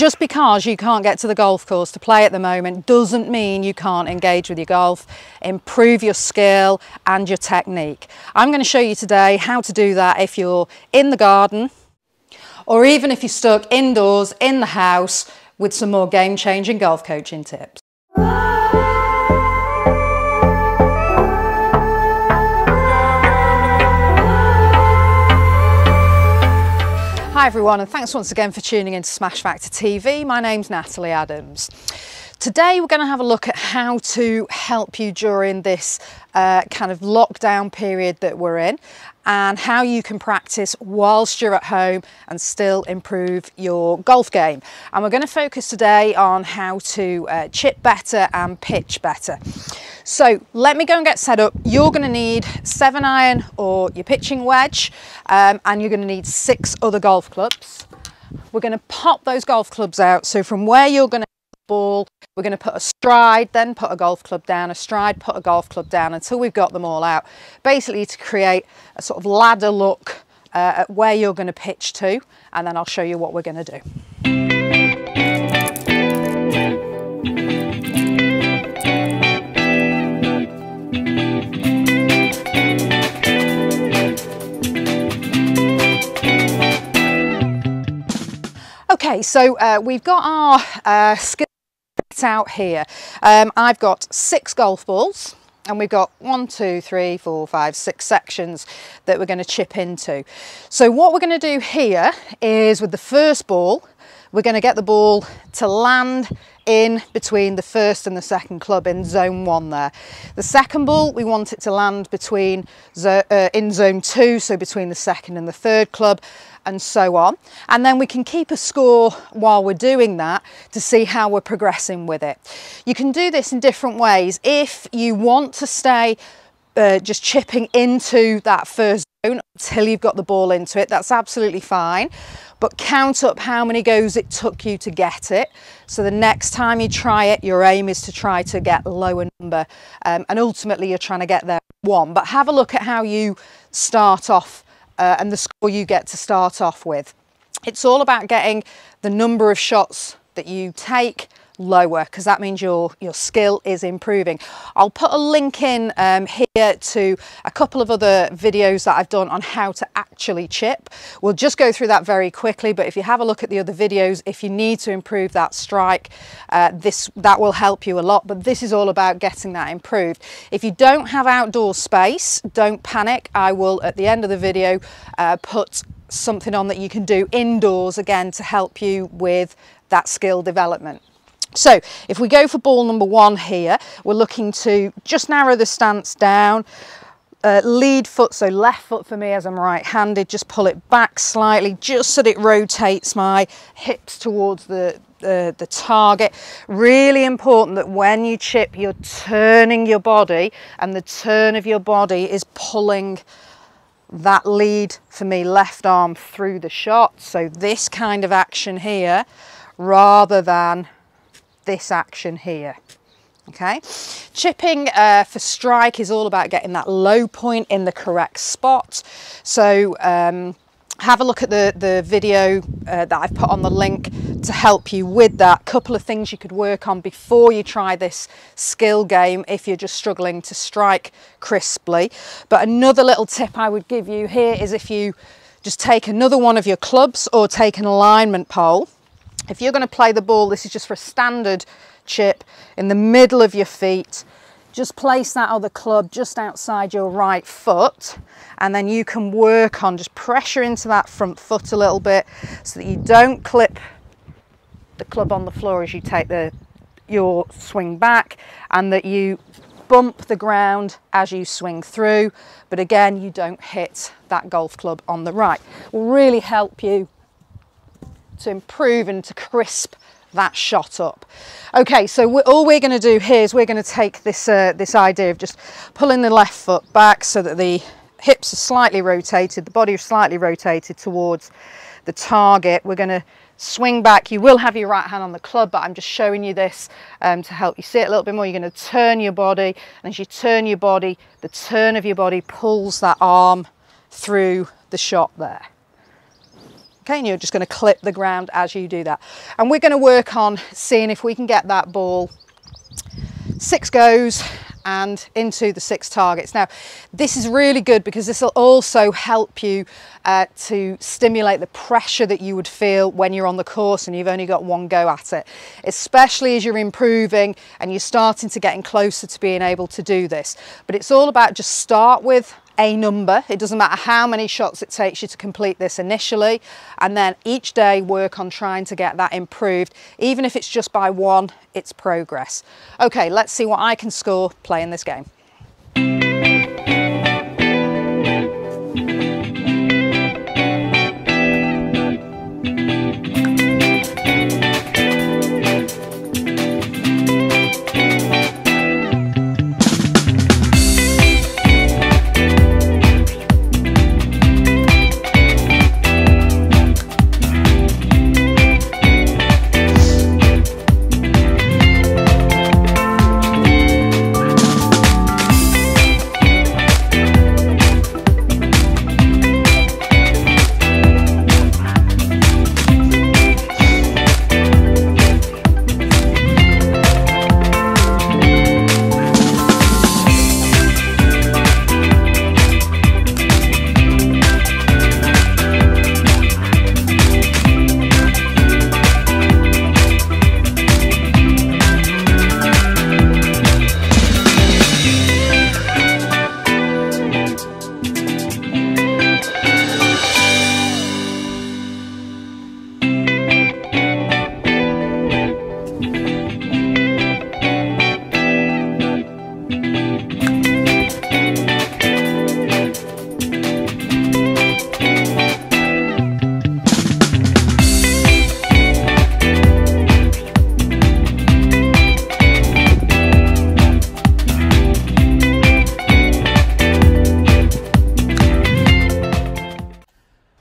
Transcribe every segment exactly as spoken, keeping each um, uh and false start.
Just because you can't get to the golf course to play at the moment doesn't mean you can't engage with your golf, improve your skill and your technique. I'm going to show you today how to do that if you're in the garden, or even if you're stuck indoors in the house, with some more game-changing golf coaching tips. Hi everyone, and thanks once again for tuning in to Smash Factor T V. My name's Natalie Adams. Today we're going to have a look at how to help you during this uh, kind of lockdown period that we're in, and how you can practice whilst you're at home and still improve your golf game. And we're going to focus today on how to uh, chip better and pitch better. So let me go and get set up. You're going to need seven iron or your pitching wedge, um, and you're going to need six other golf clubs. We're going to pop those golf clubs out. So from where you're going to ball, we're going to put a stride, then put a golf club down, a stride, put a golf club down, until we've got them all out, basically to create a sort of ladder look uh, at where you're going to pitch to, and then I'll show you what we're going to do. Okay, so uh, we've got our uh, skill out here. Um, I've got six golf balls, and we've got one, two, three, four, five, six sections that we're going to chip into. So what we're going to do here is, with the first ball, we're going to get the ball to land in between the first and the second club in zone one there. The second ball, we want it to land between zo uh, in zone two, so between the second and the third club, and so on. And then we can keep a score while we're doing that to see how we're progressing with it. You can do this in different ways. If you want to stay uh, just chipping into that first zone until you've got the ball into it, that's absolutely fine. But count up how many goes it took you to get it. So the next time you try it, your aim is to try to get a lower number. Um, and ultimately you're trying to get there one, but have a look at how you start off uh, and the score you get to start off with. It's all about getting the number of shots that you take lower, because that means your your skill is improving. I'll put a link in um, here to a couple of other videos that I've done on how to actually chip. We'll just go through that very quickly, but if you have a look at the other videos, if you need to improve that strike, uh, this that will help you a lot. But this is all about getting that improved. If you don't have outdoor space, don't panic. I will, at the end of the video, uh, put something on that you can do indoors again to help you with that skill development. So if we go for ball number one here, we're looking to just narrow the stance down, uh, lead foot, so left foot for me as I'm right-handed, just pull it back slightly just so that it rotates my hips towards the, uh, the target. Really important that when you chip, you're turning your body, and the turn of your body is pulling that lead for me left arm through the shot. So this kind of action here, rather than this action here. Okay, chipping uh, for strike is all about getting that low point in the correct spot. So um, have a look at the the video uh, that I've put on the link to help you with that. Couple of things you could work on before you try this skill game if you're just struggling to strike crisply. But another little tip I would give you here is, if you just take another one of your clubs or take an alignment pole, if you're going to play the ball, this is just for a standard chip, in the middle of your feet, just place that other club just outside your right foot, and then you can work on just pressure into that front foot a little bit so that you don't clip the club on the floor as you take the, your swing back, and that you bump the ground as you swing through. But again, you don't hit that golf club on the right. It will really help you to improve and to crisp that shot up. Okay, so we're, all we're going to do here is we're going to take this uh, this idea of just pulling the left foot back so that the hips are slightly rotated, the body is slightly rotated towards the target. We're going to swing back. You will have your right hand on the club, but I'm just showing you this um, to help you see it a little bit more. You're going to turn your body, and as you turn your body, the turn of your body pulls that arm through the shot there. Okay, and you're just going to clip the ground as you do that. And we're going to work on seeing if we can get that ball six goes and into the six targets. Now, this is really good because this will also help you uh, to stimulate the pressure that you would feel when you're on the course and you've only got one go at it, especially as you're improving and you're starting to getting closer to being able to do this. But it's all about just start with a number. It doesn't matter how many shots it takes you to complete this initially, and then each day work on trying to get that improved. Even if it's just by one, it's progress. Okay, let's see what I can score playing this game.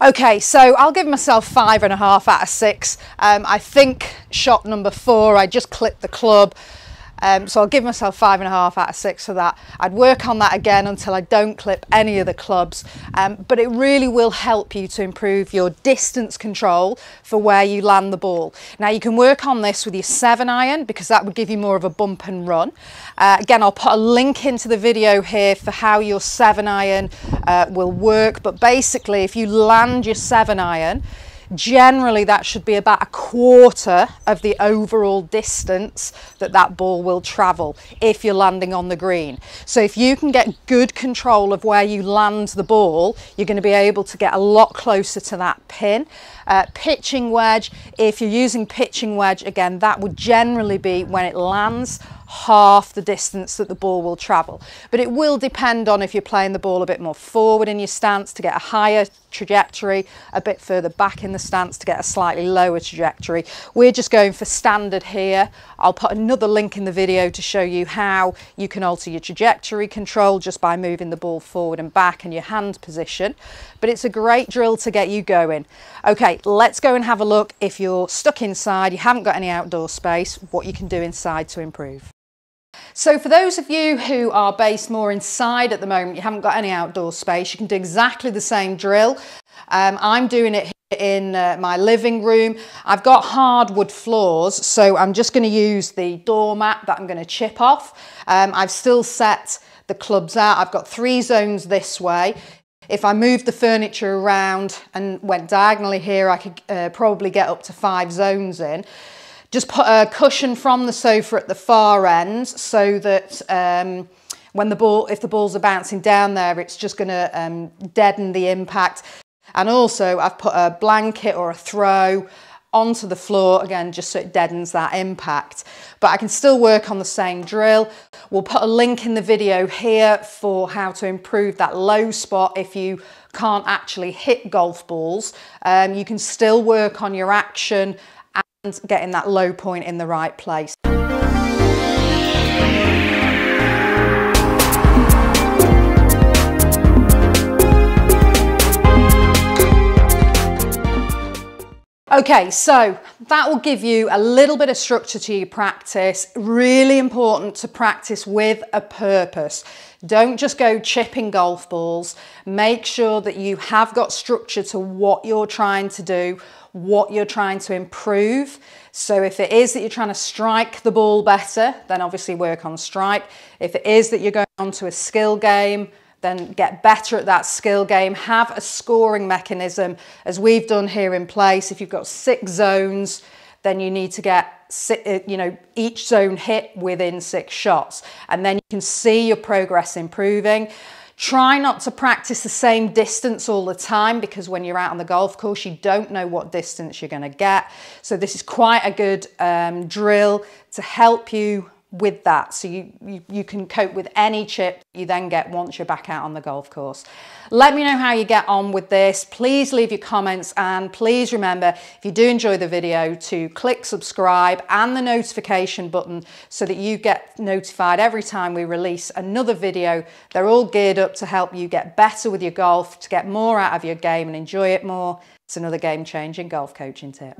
Okay, so I'll give myself five and a half out of six. Um, I think shot number four, I just clipped the club. Um, so I'll give myself five and a half out of six for that. I'd work on that again until I don't clip any of the clubs. Um, but it really will help you to improve your distance control for where you land the ball. Now you can work on this with your seven iron because that would give you more of a bump and run. Uh, again, I'll put a link into the video here for how your seven iron uh, will work, but basically if you land your seven iron, generally that should be about a quarter of the overall distance that that ball will travel if you're landing on the green. So if you can get good control of where you land the ball, you're going to be able to get a lot closer to that pin. Uh, pitching wedge, if you're using pitching wedge, again, that would generally be when it lands half the distance that the ball will travel. But it will depend on if you're playing the ball a bit more forward in your stance to get a higher trajectory, a bit further back in the stance to get a slightly lower trajectory. We're just going for standard here. I'll put another link in the video to show you how you can alter your trajectory control just by moving the ball forward and back and your hand position. But it's a great drill to get you going. Okay, let's go and have a look if you're stuck inside, you haven't got any outdoor space, what you can do inside to improve. So for those of you who are based more inside at the moment, you haven't got any outdoor space, you can do exactly the same drill. Um, I'm doing it here in uh, my living room. I've got hardwood floors, so I'm just going to use the doormat that I'm going to chip off. Um, I've still set the clubs out. I've got three zones this way. If I moved the furniture around and went diagonally here, I could uh, probably get up to five zones in. Just put a cushion from the sofa at the far end so that um, when the ball, if the balls are bouncing down there, it's just going to um, deaden the impact. And also I've put a blanket or a throw onto the floor, again, just so it deadens that impact. But I can still work on the same drill. We'll put a link in the video here for how to improve that low spot if you can't actually hit golf balls. Um, you can still work on your action and getting that low point in the right place. Okay, so that will give you a little bit of structure to your practice. Really important to practice with a purpose. Don't just go chipping golf balls. Make sure that you have got structure to what you're trying to do, what you're trying to improve. So if it is that you're trying to strike the ball better, then obviously work on strike. If it is that you're going on to a skill game, then get better at that skill game. Have a scoring mechanism, as we've done here in place. If you've got six zones, then you need to get you know each zone hit within six shots, and then you can see your progress improving. Try not to practice the same distance all the time, because when you're out on the golf course, you don't know what distance you're going to get. So this is quite a good um, drill to help you with that, so you, you you can cope with any chip you then get once you're back out on the golf course. Let me know how you get on with this. Please leave your comments, and please remember, if you do enjoy the video, to click subscribe and the notification button so that you get notified every time we release another video. They're all geared up to help you get better with your golf, to get more out of your game and enjoy it more. It's another game-changing golf coaching tip.